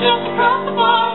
Just across the bar.